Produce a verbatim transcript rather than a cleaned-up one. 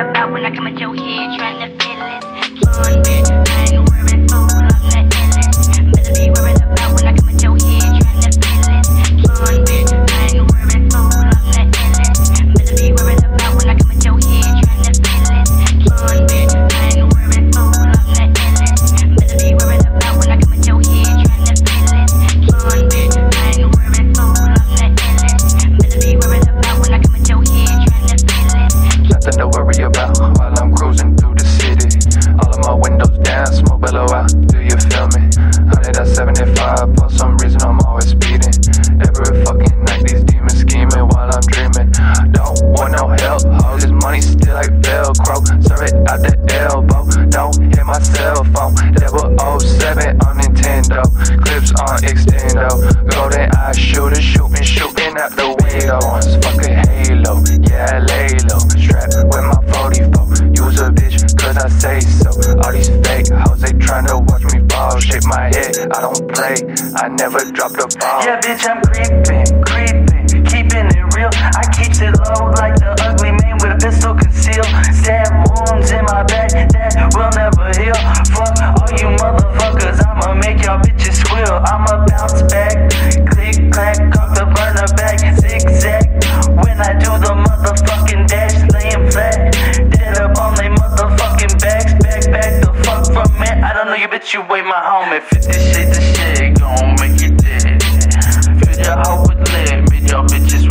about when I come into your head trying to feel it. Keep on bitch, I ain't worried about when I'm not illin'. Better be worried about when I come into your head trying to feel it. Keep on bitch, I ain't worried about when I'm not illin'. Better be worried about when I come into your head trying to feel it. Keep on bitch, I ain't worried about when I'm not illin'. Better be worried about when I come into your head trying to feel it. Keep on bitch, I ain't worried about when I'm not illin'. Better be worried about when I come into your head trying to feel it. Nothing to worry about while I'm cruising through the city. All of my windows down, smoke billow out, do you feel me? one seventy-five, for some reason I'm always speeding. Every fucking night these demons scheming while I'm dreaming. Don't want no help, all this money still like Velcro. Serve it out the elbow, don't hit my cell phone. Level oh seven on Nintendo, clips on Extendo. Golden Eye shooter, shoot me, shooting out the window. Fucking Halo, yeah, lay low. Strapped with my forty-four, use a bitch cause I say so. All these fake hoes, they tryna watch me fall. Shake my head, I don't play, I never drop the ball. Yeah bitch, I'm creeping, creeping, keeping it real. I keeps it low like the ugly man with a pistol concealed. Stab wounds in my back that will never heal. Fuck all you motherfuckers, I'ma make y'all bitches squeal. I'ma bounce back, click clack, cock the burner back, zigzag. When I do the motherfucking dash, laying flat, dead up on they motherfucking backs. Back, back the fuck from it, I don't know you bitch, you wait my homie. Fifty shit, this shit gon' make you dead. Fill your hoe with lead, made y'all bitches